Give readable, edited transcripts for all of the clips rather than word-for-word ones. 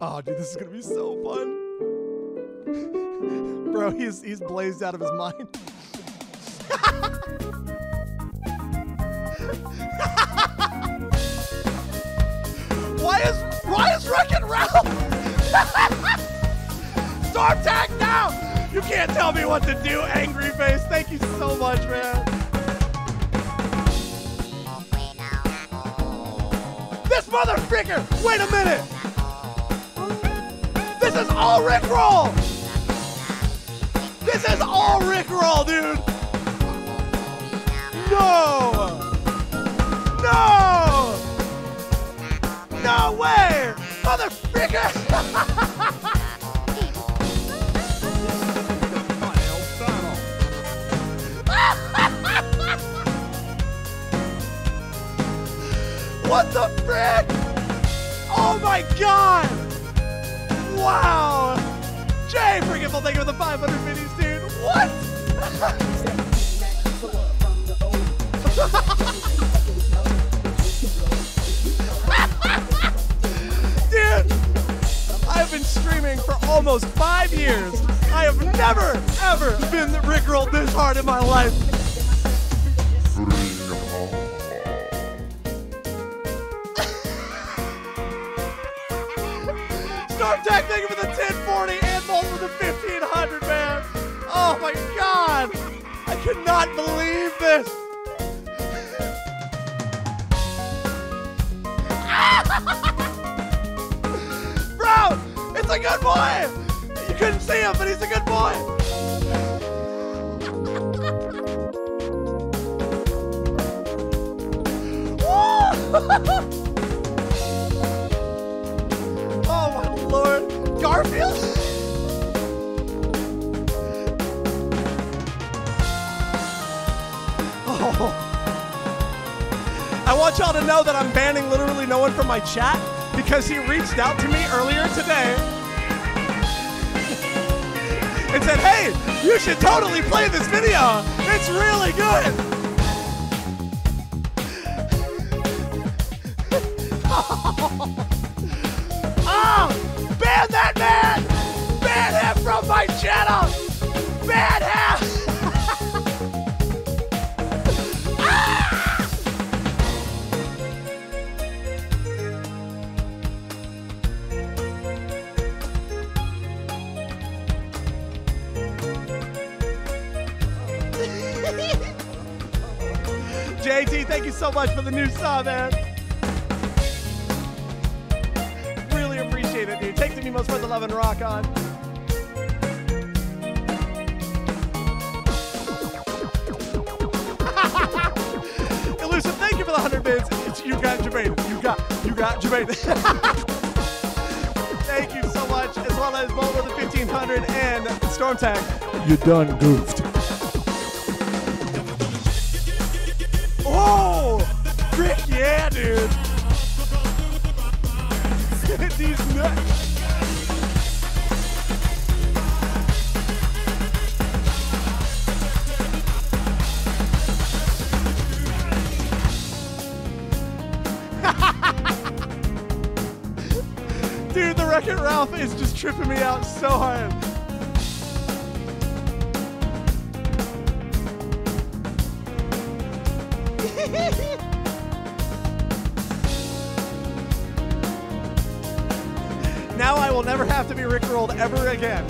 Oh, dude, this is gonna be so fun. Bro, he's blazed out of his mind. Why is Wreck-It Ralph? Storm tag now! You can't tell me what to do, Angry Face. Thank you so much, man. This motherfucker! Wait a minute! This is all Rickroll! This is all Rickroll, dude! No! No! No way! Motherfucker! What the frick? Oh my god! Wow! Jay, freaking full, thank you for the 500 minis, dude! What? I've been streaming for almost 5 years. I have never, ever been rickrolled this hard in my life. StormTech, thank you for the 1040 and Bolt for the 1500, man. Oh my god. I could not believe this. He's a good boy! You couldn't see him, but he's a good boy! Oh my lord! Garfield? Oh. I want y'all to know that I'm banning literally no one from my chat because he reached out to me earlier today and said, hey, you should totally play this video. It's really good. Oh, ban that man. Ban him from my channel. Ban him. JT, thank you so much for the new sub, man. Really appreciate it, dude. Take the Mimos for the love and rock on. Elusive, thank you for the 100 bits. You got Jermaine. You got Jermaine. Thank you so much, as well as Bolt with the 1500 and StormTag. You done goofed. Oh, Rick, yeah, dude. These nuts. Dude, the Wreck-It Ralph is just tripping me out so hard. Now I will never have to be rickrolled ever again.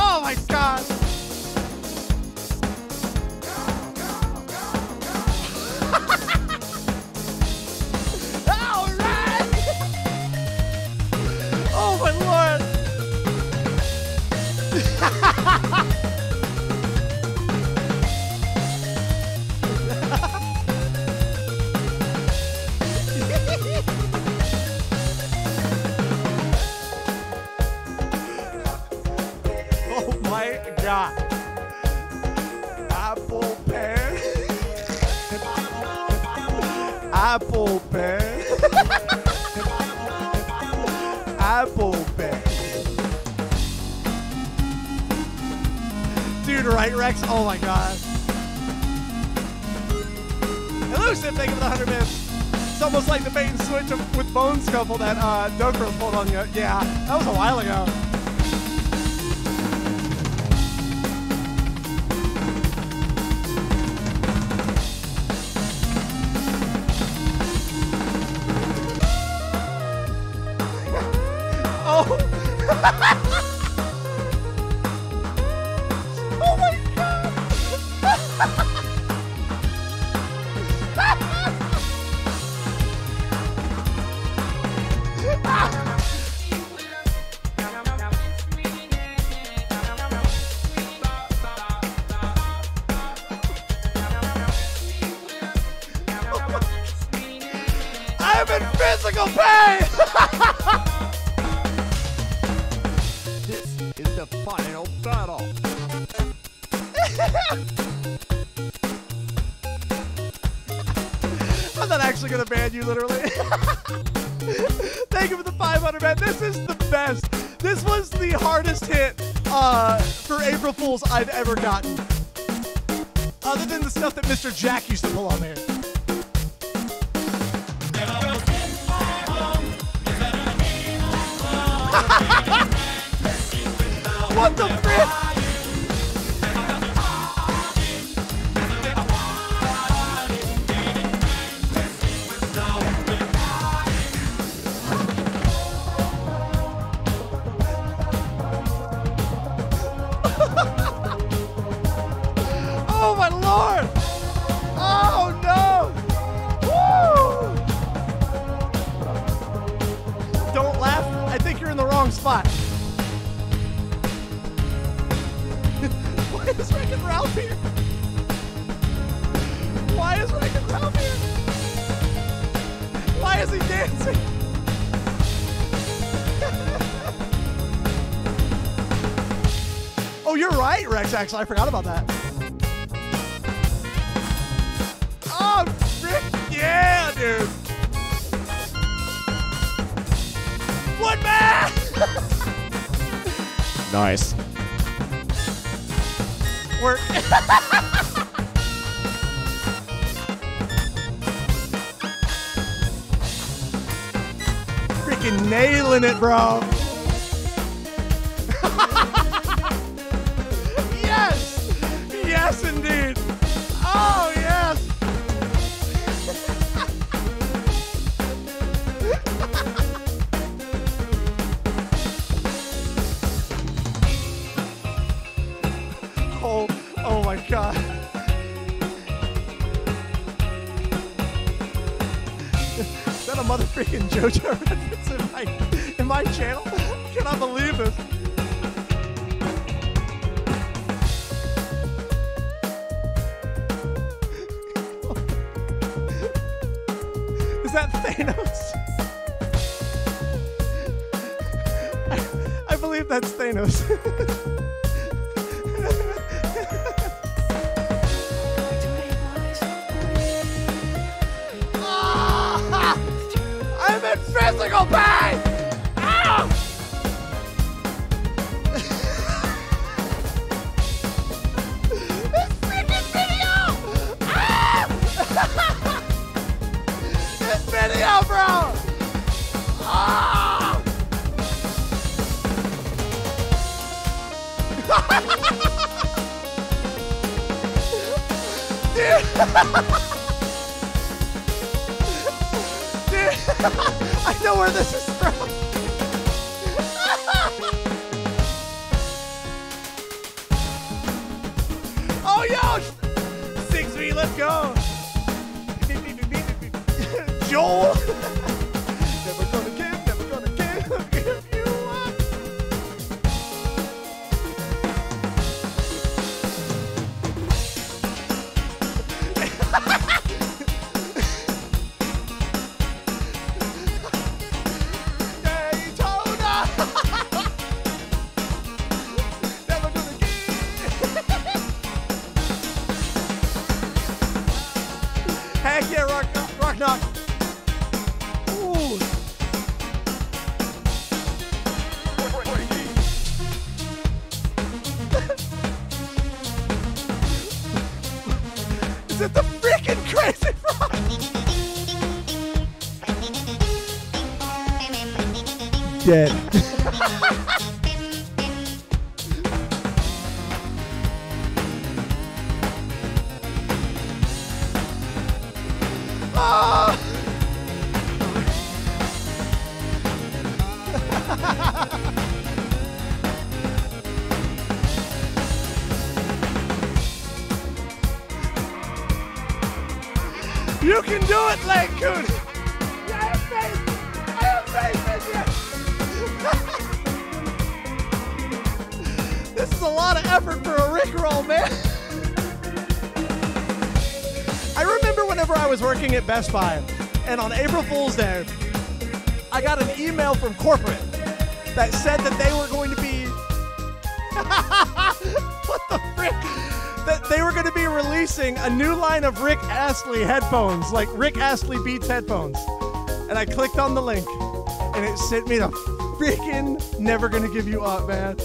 Oh my god. Apple bear. dude, right, Rex? Oh my god. Elusive, thank you for the 100 bits. It's almost like the bait and switch with Bone Scuffle that Dokra pulled on you. Yeah, that was a while ago. I've ever gotten. Other than the stuff that Mr. Jack used to pull on there. What the frick? Actually, I forgot about that. Oh, frick yeah, dude. Woodman! Nice. Work. Freaking nailing it, bro. dead. You can do it, Langcoon! Yeah, I have faith! I have faith in you! This is a lot of effort for a Rickroll, man! I remember whenever I was working at Best Buy, and on April Fool's Day, I got an email from corporate that said that they were going to be... What the frick? That they were going to be releasing a new line of Rick Astley headphones, like Rick Astley Beats headphones. And I clicked on the link, and it sent me to freaking Never Gonna Give You Up, man.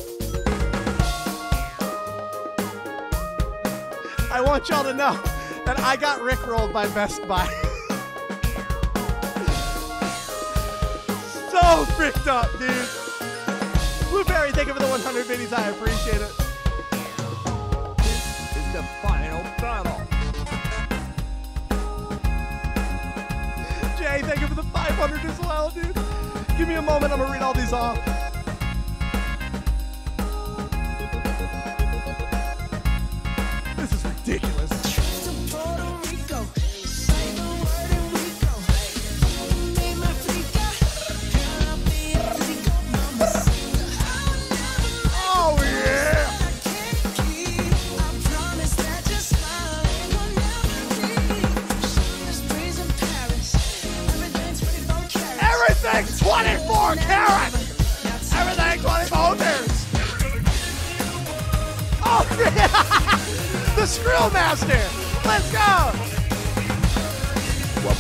I want y'all to know that I got Rickrolled by Best Buy. So freaked up, dude. Blueberry, thank you for the 100 biddies. I appreciate it. The final battle. Jay, thank you for the 500 as well, dude. Give me a moment, I'm gonna read all these off. This is ridiculous. Everything's 24 carats! Everything 24 meters! Oh, yeah. The Screwmaster! Let's go! What?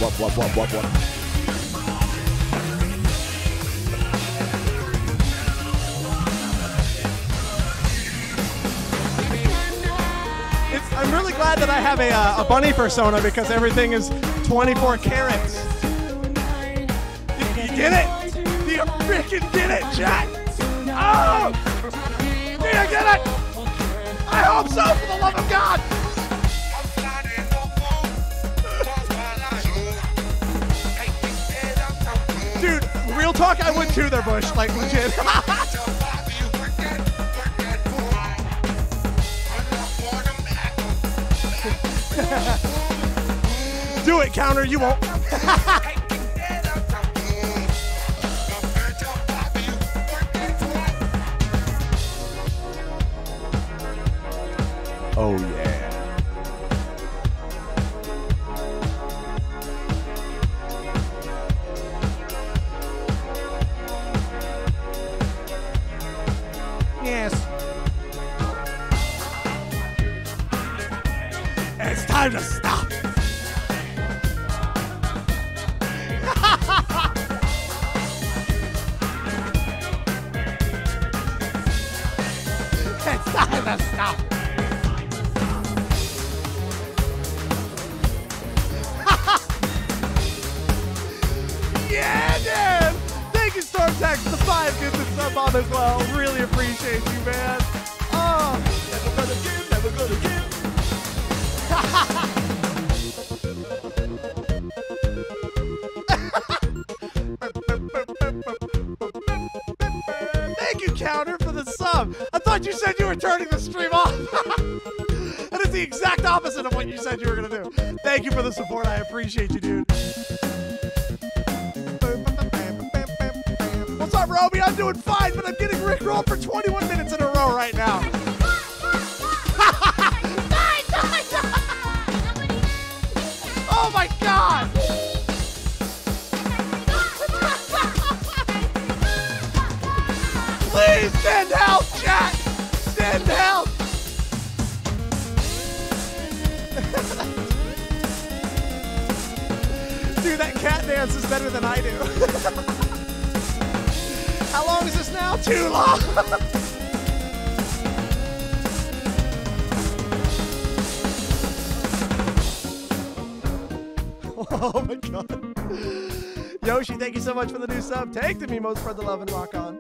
I'm really glad that I have a bunny persona because everything is 24 carats. Get it? Do you freaking get it, Jack? Oh! Do you get it? I hope so, for the love of God! Dude, real talk, I would too there, Bush. Like, legit. Do it, Counter, you won't. Oh, yeah. Yes. It's time to stop. It's time to stop. The 5 gets a sub on as well. Really appreciate you, man. Oh, never gonna give, never gonna give. Thank you, Counter, for the sub. I thought you said you were turning the stream off. That is the exact opposite of what you said you were gonna do. Thank you for the support. I appreciate you, dude. Roby, I'm doing fine, but I'm getting Rickrolled for 21 minutes in a row right now. Oh my God! Please send help, chat! Send help! Dude, that cat dance is better than I do. How long is this now? Too long! Oh my God. Yoshi, thank you so much for the new sub. Take the Mimos, spread the love, and rock on.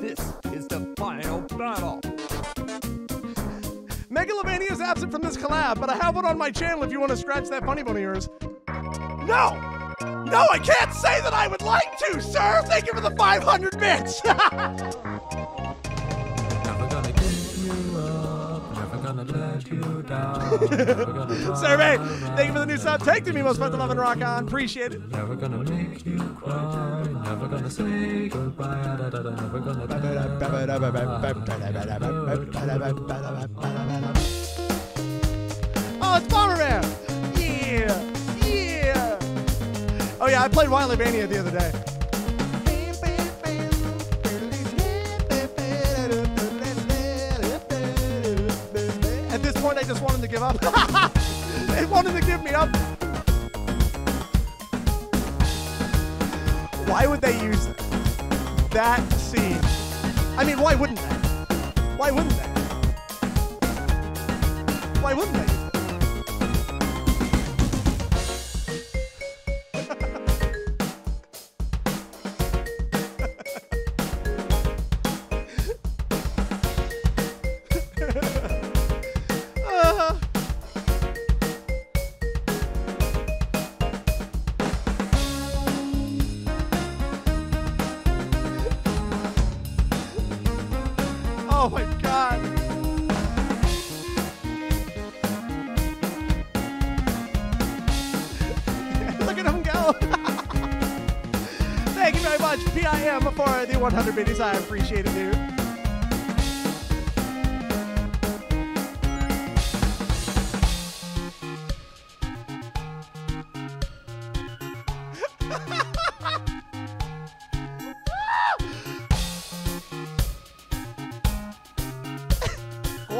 This is the final battle. Megalovania is absent from this collab, but I have one on my channel if you want to scratch that funny bone of yours. No! No, I can't say that I would like to, sir! Thank you for the 500 bits! Never gonna give you up, never gonna let you down. Survey, thank you for the new sub. Take the Mimos, spread the love, and rock on. Appreciate it. Never gonna make you cry, never gonna say goodbye, never gonna oh, it's Bomberman! Yeah! Oh yeah, I played Wildmania the other day. At this point, I just wanted to give up. It wanted to give me up. Why would they use that scene? I mean, why wouldn't they? Why wouldn't they? Why wouldn't they? Oh my God. Look at him go. Thank you very much, PIM, for the 100 biddies. I appreciate it, dude.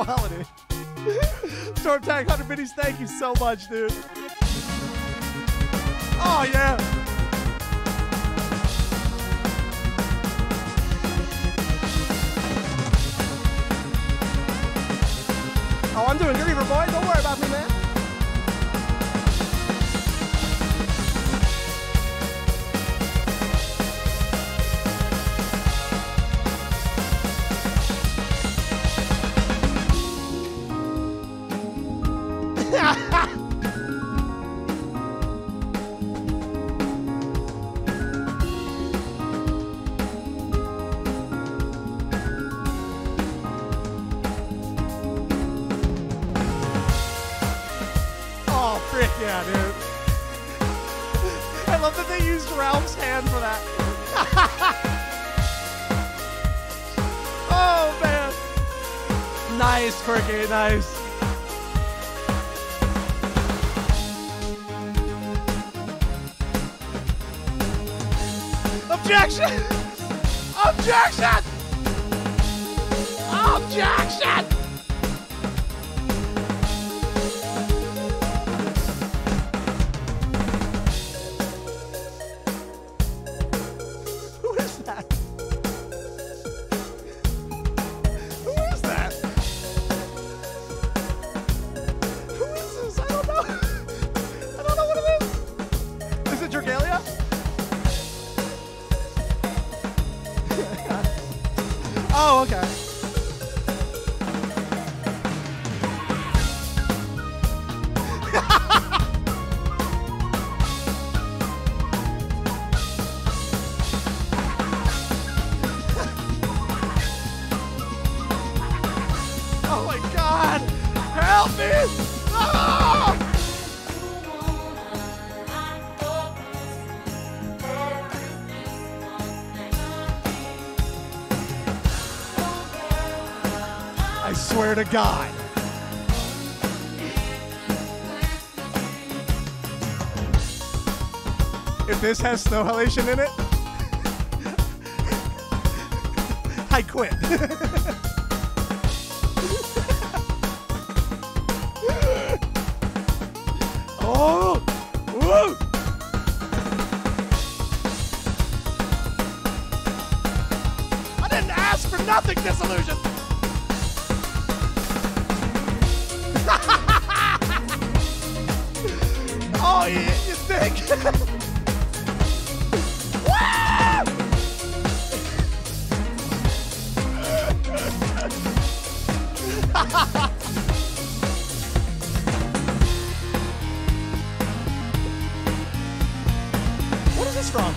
Quality. Storm Tag 100 Minis, thank you so much, dude. Oh, yeah. Oh, I'm doing good, Reaver boy. Don't worry about me, man. Frick yeah, dude. I love that they used Ralph's hand for that. Oh, man. Nice, Quirky, nice. Objection! Objection! Objection! Oh, okay. Oh my God! Help me! Ah! I swear to God. If this has snow halation in it, I quit. Oh! Woo! I didn't ask for nothing, Disillusion! Oh, yeah, you think? What is this from?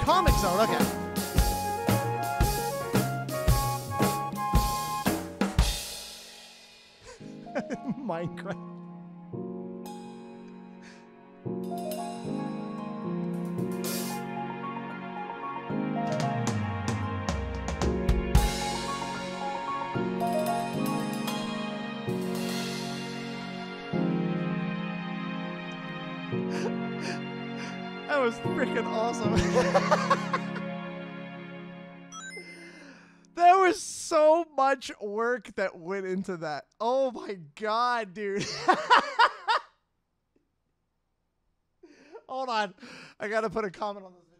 Comic Zone, okay. Minecraft. That was freaking awesome. There was so much work that went into that. Oh my God, dude. Hold on. I gotta put a comment on this.